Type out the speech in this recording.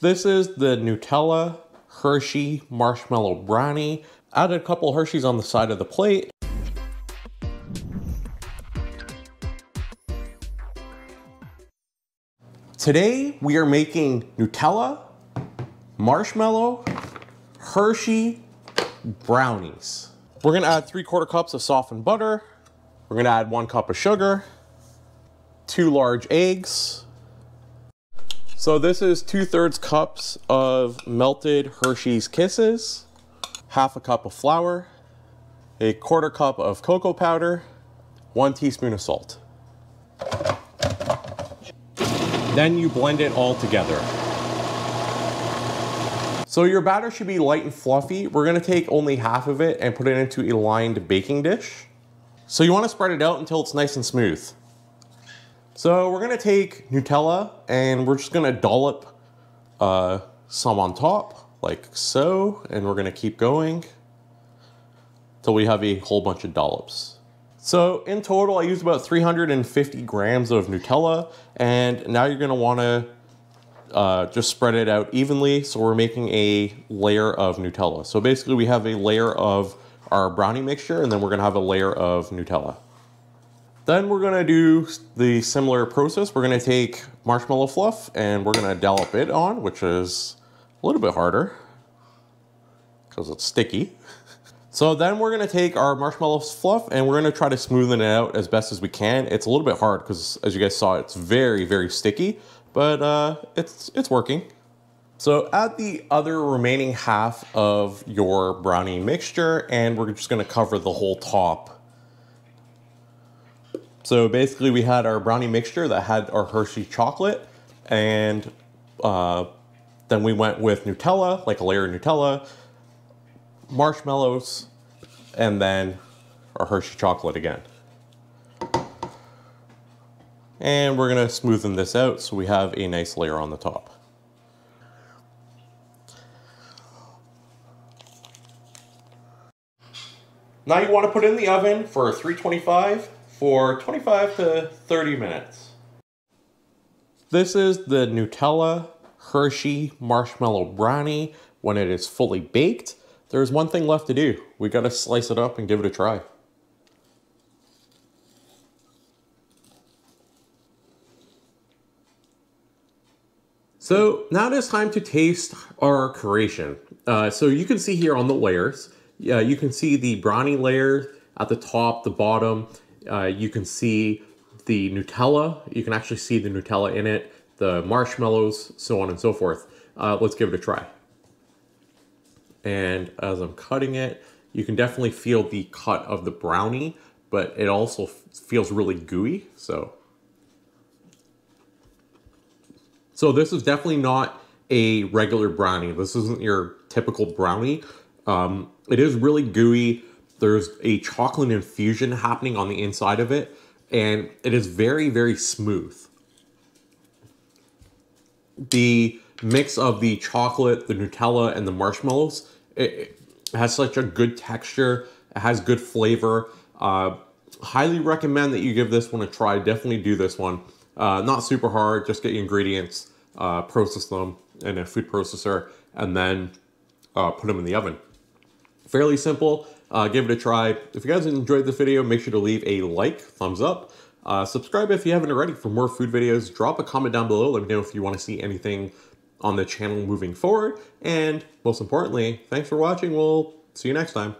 This is the Nutella Hershey Marshmallow Brownie. Added a couple Hershey's on the side of the plate. Today, we are making Nutella, marshmallow, Hershey brownies. We're gonna add 3/4 cups of softened butter. We're gonna add 1 cup of sugar, 2 large eggs. So this is 2/3 cups of melted Hershey's Kisses, 1/2 cup of flour, 1/4 cup of cocoa powder, 1 teaspoon of salt. Then you blend it all together. So your batter should be light and fluffy. We're gonna take only half of it and put it into a lined baking dish. So you wanna spread it out until it's nice and smooth. So we're gonna take Nutella and we're just gonna dollop some on top, like so, and we're gonna keep going till we have a whole bunch of dollops. So in total, I used about 350 grams of Nutella, and now you're gonna wanna just spread it out evenly. So we're making a layer of Nutella. So basically we have a layer of our brownie mixture, and then we're gonna have a layer of Nutella. Then we're gonna do the similar process. We're gonna take marshmallow fluff and we're gonna dollop it on, which is a little bit harder because it's sticky. So then we're gonna take our marshmallow fluff and we're gonna try to smoothen it out as best as we can. It's a little bit hard because, as you guys saw, it's very, very sticky, but it's working. So add the other remaining half of your brownie mixture and we're just gonna cover the whole top. So basically we had our brownie mixture that had our Hershey chocolate, and then we went with Nutella, like a layer of Nutella, marshmallows, and then our Hershey chocolate again. And we're gonna smoothen this out so we have a nice layer on the top. Now you wanna put it in the oven for 325 for 25 to 30 minutes. This is the Nutella Hershey Marshmallow Brownie. When it is fully baked, there's one thing left to do. We gotta slice it up and give it a try. So now it is time to taste our creation. So you can see here on the layers, you can see the brownie layer at the top, the bottom. You can see the Nutella. You can actually see the Nutella in it, the marshmallows, so on and so forth. Let's give it a try. And as I'm cutting it, you can definitely feel the cut of the brownie, but it also feels really gooey. So this is definitely not a regular brownie. This isn't your typical brownie. It is really gooey. There's a chocolate infusion happening on the inside of it, and it is very, very smooth. The mix of the chocolate, the Nutella, and the marshmallows, it has such a good texture. It has good flavor. Highly recommend that you give this one a try. Definitely do this one. Not super hard. Just get your ingredients, process them in a food processor, and then put them in the oven. Fairly simple. Give it a try. If you guys enjoyed the video, make sure to leave a like, thumbs up. Subscribe if you haven't already for more food videos. Drop a comment down below. Let me know if you want to see anything on the channel moving forward. And most importantly, thanks for watching. We'll see you next time.